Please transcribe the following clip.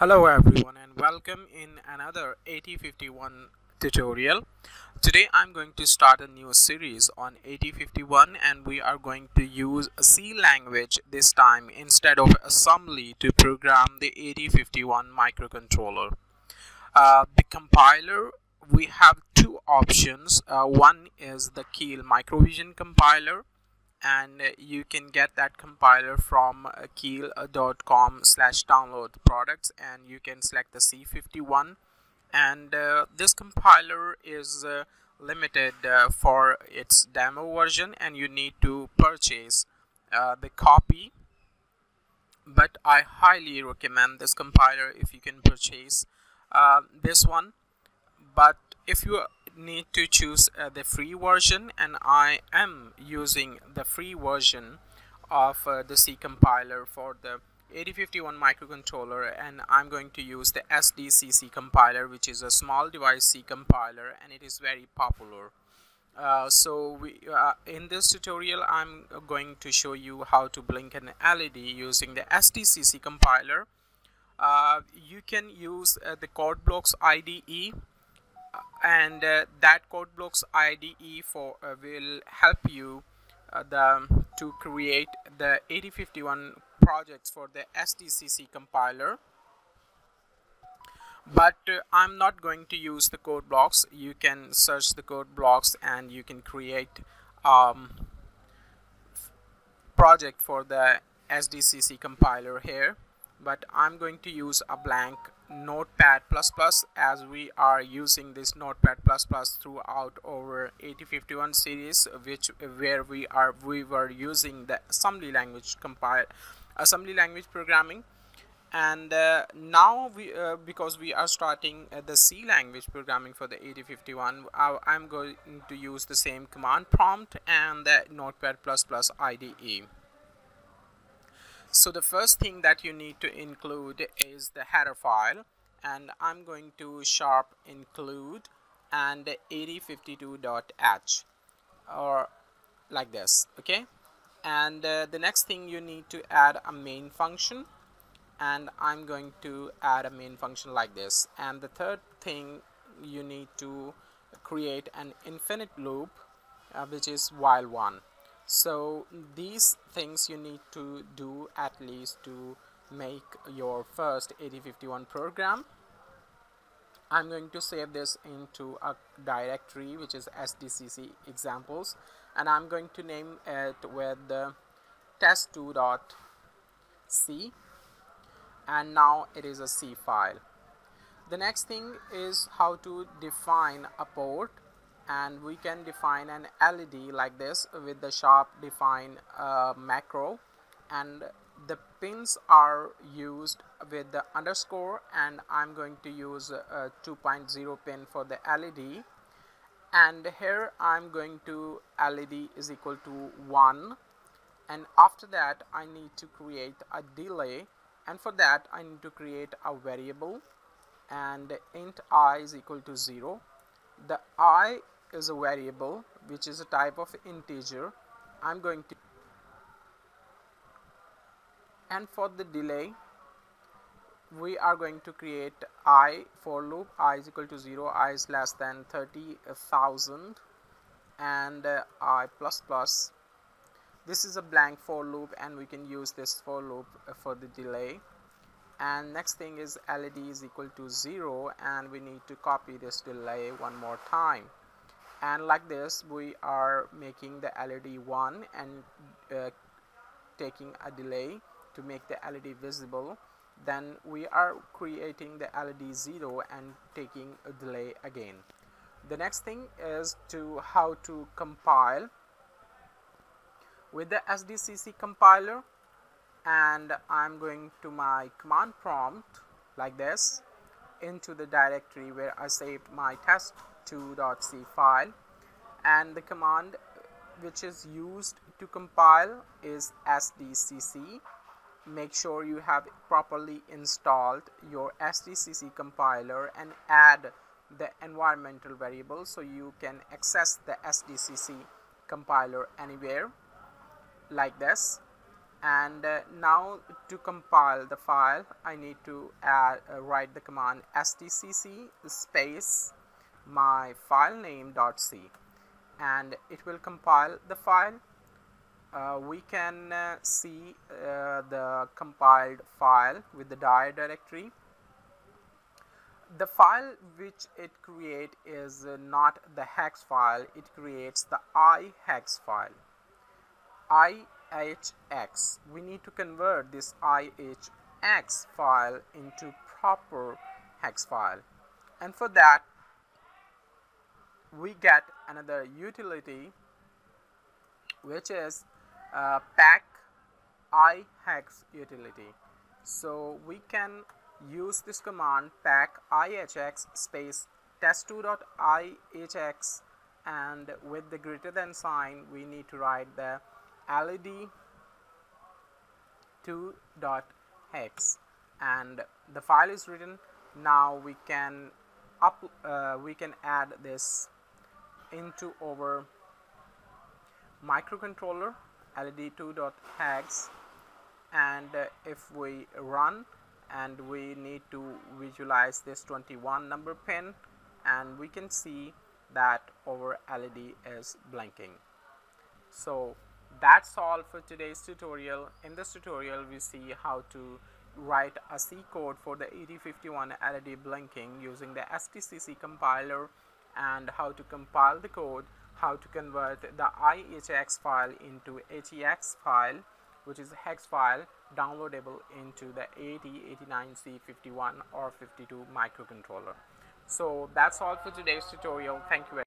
Hello everyone and welcome in another AT51 tutorial. Today I'm going to start a new series on AT51 and we are going to use C language this time instead of assembly to program the AT51 microcontroller. The compiler, we have two options. One is the Keil µVision compiler, and you can get that compiler from keil.com/download products, and you can select the C51, and this compiler is limited for its demo version, and you need to purchase the copy, but I highly recommend this compiler if you can purchase this one. But if you need to choose the free version, and I am using the free version of the C compiler for the 8051 microcontroller, and I'm going to use the SDCC compiler, which is a small device C compiler, and it is very popular. So in this tutorial I'm going to show you how to blink an LED using the SDCC compiler. You can use the CodeBlocks IDE, and that CodeBlocks IDE will help you to create the 8051 projects for the SDCC compiler. But I'm not going to use the CodeBlocks. You can search the CodeBlocks and you can create project for the SDCC compiler here. But I'm going to use a blank Notepad++, as we are using this Notepad++ throughout our 8051 series, where we were using the assembly language programming, and now because we are starting the C language programming for the 8051, I'm going to use the same command prompt and the Notepad++ IDE. So the first thing that you need to include is the header file, and I'm going to sharp include and 8052.h, or like this, okay? And the next thing, you need to add a main function, and I'm going to add a main function like this. And the third thing, you need to create an infinite loop, which is while one. So these things you need to do at least to make your first 8051 program. I'm going to save this into a directory which is SDCC examples, and I'm going to name it with test2.c, and now it is a C file. The next thing is how to define a port, and we can define an LED like this with the sharp define macro, and the pins are used with the underscore, and I'm going to use a 2.0 pin for the LED, and here I'm going to LED is equal to 1, and after that I need to create a delay, and for that I need to create a variable, and int I is equal to 0. The I is a variable which is a type of integer. I'm going to, and for the delay we are going to create I for loop, I is equal to 0, I is less than 30,000, and I plus plus. This is a blank for loop, and we can use this for loop for the delay. And next thing is LED is equal to 0, and we need to copy this delay one more time, and like this we are making the LED 1 and taking a delay to make the LED visible. Then we are creating the LED 0 and taking a delay again. The next thing is how to compile with the SDCC compiler, and I'm going to my command prompt like this into the directory where I saved my test2.c file, and the command which is used to compile is SDCC. Make sure you have properly installed your SDCC compiler and add the environmental variable so you can access the SDCC compiler anywhere like this. And now to compile the file, I need to write the command SDCC space my file name .c, and it will compile the file. We can see the compiled file with the dir directory. The file which it creates is not the hex file, it creates the ihx file, ihx. We need to convert this ihx file into proper hex file, and for that we get another utility which is pack ihx utility. So we can use this command pack ihx space test2.ihx, and with the greater than sign we need to write the led2.hex, and the file is written. Now we can add this into our microcontroller led2.hex, and if we run, and we need to visualize this 21 number pin, and we can see that our LED is blinking. So that's all for today's tutorial. In this tutorial we see how to write a C code for the 8051 LED blinking using the SDCC compiler, and how to compile the code, how to convert the ihx file into hex file, which is a hex file downloadable into the AT89C51 or 52 microcontroller. So that's all for today's tutorial. Thank you very much.